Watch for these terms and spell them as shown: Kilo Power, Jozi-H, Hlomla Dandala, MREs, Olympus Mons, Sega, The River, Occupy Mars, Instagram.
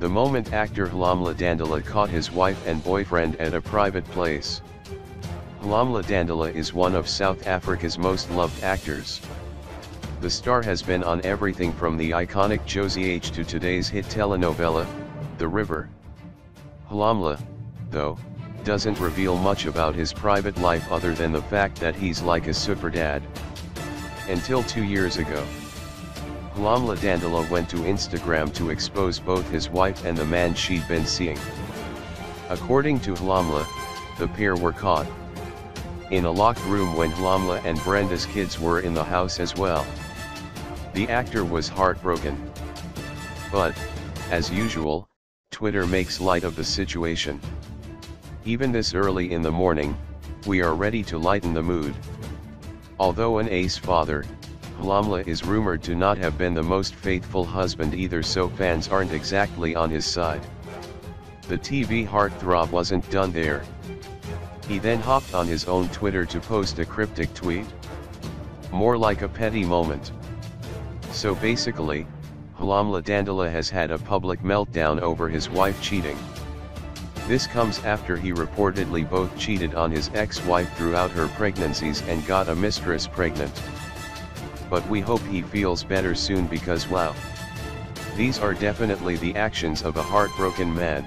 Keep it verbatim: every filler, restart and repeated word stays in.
The moment actor Hlomla Dandala caught his wife and boyfriend at a private place. Hlomla Dandala is one of South Africa's most loved actors. The star has been on everything from the iconic Jozi-H to today's hit telenovela, The River. Hlomla, though, doesn't reveal much about his private life other than the fact that he's like a super dad. Until two years ago, Hlomla Dandala went to Instagram to expose both his wife and the man she'd been seeing. According to Hlomla, the pair were caught in a locked room when Hlomla and Brenda's kids were in the house as well. The actor was heartbroken. But, as usual, Twitter makes light of the situation. "Even this early in the morning, we are ready to lighten the mood." Although an ace father, Hlomla is rumored to not have been the most faithful husband either, so fans aren't exactly on his side. The T V heartthrob wasn't done there. He then hopped on his own Twitter to post a cryptic tweet. More like a petty moment. So basically, Hlomla Dandala has had a public meltdown over his wife cheating. This comes after he reportedly both cheated on his ex-wife throughout her pregnancies and got a mistress pregnant. But we hope he feels better soon, because wow. These are definitely the actions of a heartbroken man.